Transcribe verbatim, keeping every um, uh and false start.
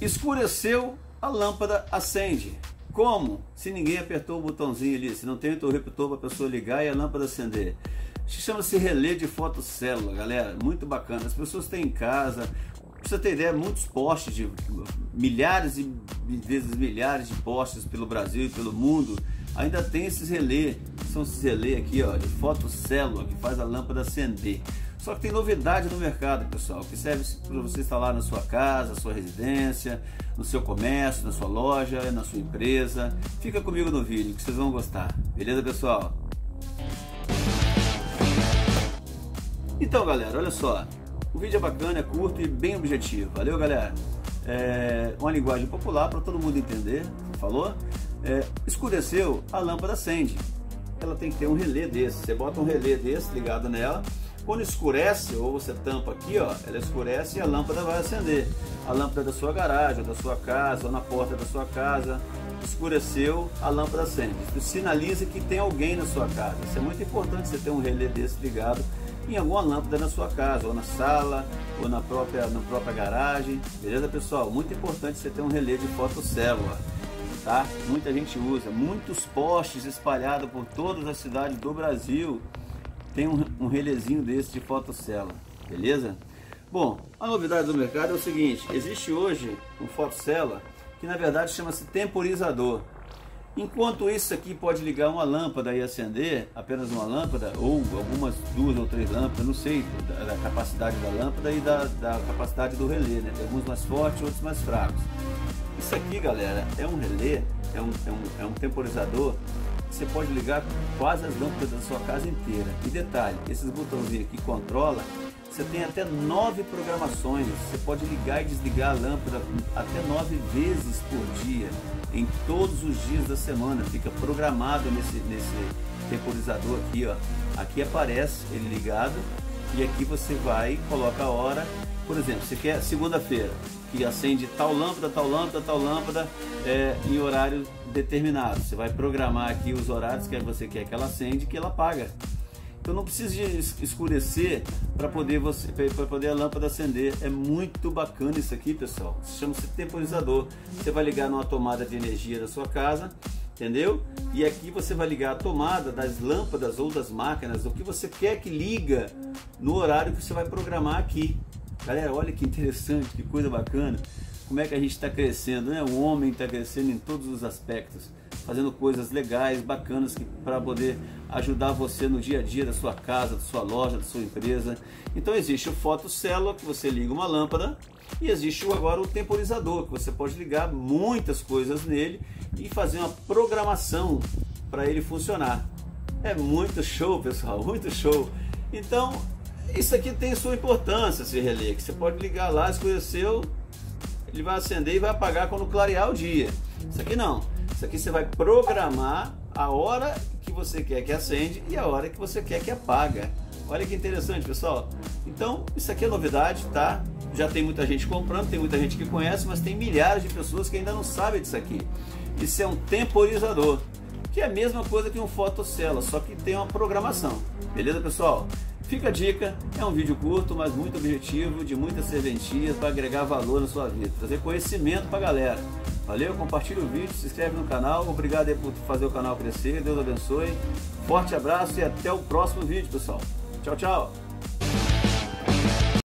Escureceu, a lâmpada acende. Como? Se ninguém apertou o botãozinho ali, se não tem o interruptor para a pessoa ligar e a lâmpada acender. Isso chama-se relé de fotocélula, galera. Muito bacana. As pessoas têm em casa, pra você ter ideia, muitos postes, de milhares e vezes milhares de postes pelo Brasil e pelo mundo, ainda tem esses relés. São esses relés aqui, ó, de fotocélula, que faz a lâmpada acender. Só que tem novidade no mercado, pessoal, que serve para você instalar na sua casa, na sua residência, no seu comércio, na sua loja, na sua empresa. Fica comigo no vídeo que vocês vão gostar. Beleza, pessoal? Então, galera, olha só. O vídeo é bacana, é curto e bem objetivo. Valeu, galera? É uma linguagem popular para todo mundo entender. Falou? É, escureceu, a lâmpada acende. Ela tem que ter um relé desse. Você bota um relé desse ligado nela. Quando escurece, ou você tampa aqui, ó, ela escurece e a lâmpada vai acender. A lâmpada da sua garagem, da sua casa, ou na porta da sua casa, escureceu, a lâmpada acende. Isso sinaliza que tem alguém na sua casa. Isso é muito importante, você ter um relé desse ligado em alguma lâmpada na sua casa, ou na sala, ou na própria, na própria garagem. Beleza, pessoal? Muito importante você ter um relé de fotocélula, tá? Muita gente usa, muitos postes espalhados por todas as cidades do Brasil. Tem um, um relézinho desse de fotocélula, beleza? Bom, a novidade do mercado é o seguinte: existe hoje um fotocélula que na verdade chama-se temporizador. Enquanto isso aqui pode ligar uma lâmpada e acender, apenas uma lâmpada, ou algumas duas ou três lâmpadas, não sei, da, da capacidade da lâmpada e da, da capacidade do relé, né? Tem alguns mais fortes, outros mais fracos. Isso aqui, galera, é um relé, é um, é um, é um temporizador. Você pode ligar quase as lâmpadas da sua casa inteira. E detalhe, esses botãozinhos aqui controla, você tem até nove programações. Você pode ligar e desligar a lâmpada até nove vezes por dia, em todos os dias da semana. Fica programado nesse, nesse temporizador aqui, ó. Aqui aparece ele ligado e aqui você vai, coloca a hora. Por exemplo, você quer segunda-feira, que acende tal lâmpada, tal lâmpada, tal lâmpada, é, em horário determinado. Você vai programar aqui os horários que você quer que ela acende e que ela apaga. Então não precisa de escurecer para poder, você, para poder a lâmpada acender. É muito bacana isso aqui, pessoal. Chama-se temporizador. Você vai ligar numa tomada de energia da sua casa, entendeu? E aqui você vai ligar a tomada das lâmpadas ou das máquinas, o que você quer que liga no horário que você vai programar aqui. Galera, olha que interessante, que coisa bacana. Como é que a gente está crescendo, né? O homem está crescendo em todos os aspectos, fazendo coisas legais, bacanas, para poder ajudar você no dia a dia da sua casa, da sua loja, da sua empresa. Então existe o fotocélula, que você liga uma lâmpada, e existe agora o temporizador, que você pode ligar muitas coisas nele e fazer uma programação para ele funcionar. É muito show, pessoal, muito show. Então, isso aqui tem sua importância, esse relé, que você pode ligar lá, escureceu, ele vai acender e vai apagar quando clarear o dia. Isso aqui não. Isso aqui você vai programar a hora que você quer que acende e a hora que você quer que apaga. Olha que interessante, pessoal. Então, isso aqui é novidade, tá? Já tem muita gente comprando, tem muita gente que conhece, mas tem milhares de pessoas que ainda não sabem disso aqui. Isso é um temporizador, que é a mesma coisa que um fotocélula, só que tem uma programação. Beleza, pessoal? Fica a dica, é um vídeo curto, mas muito objetivo, de muitas serventias para agregar valor na sua vida, trazer conhecimento para a galera. Valeu, compartilha o vídeo, se inscreve no canal, obrigado aí por fazer o canal crescer, Deus abençoe, forte abraço e até o próximo vídeo, pessoal. Tchau, tchau!